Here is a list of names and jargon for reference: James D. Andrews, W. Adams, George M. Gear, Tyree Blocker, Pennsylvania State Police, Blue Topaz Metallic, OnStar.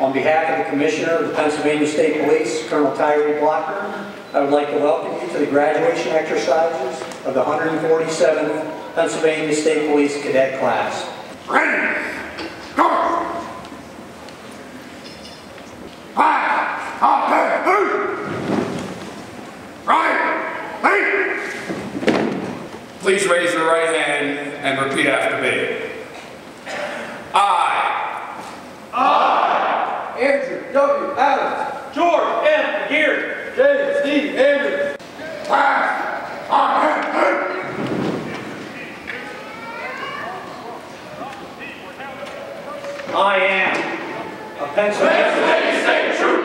On behalf of the Commissioner of the Pennsylvania State Police, Colonel Tyree Blocker, I would like to welcome you to the graduation exercises of the 147th Pennsylvania State Police Cadet Class. Ready, go! Please raise your right hand and repeat after me. I, Andrew W. Adams, George M. Gear, James D. Andrews, I am a Pennsylvania State Trooper.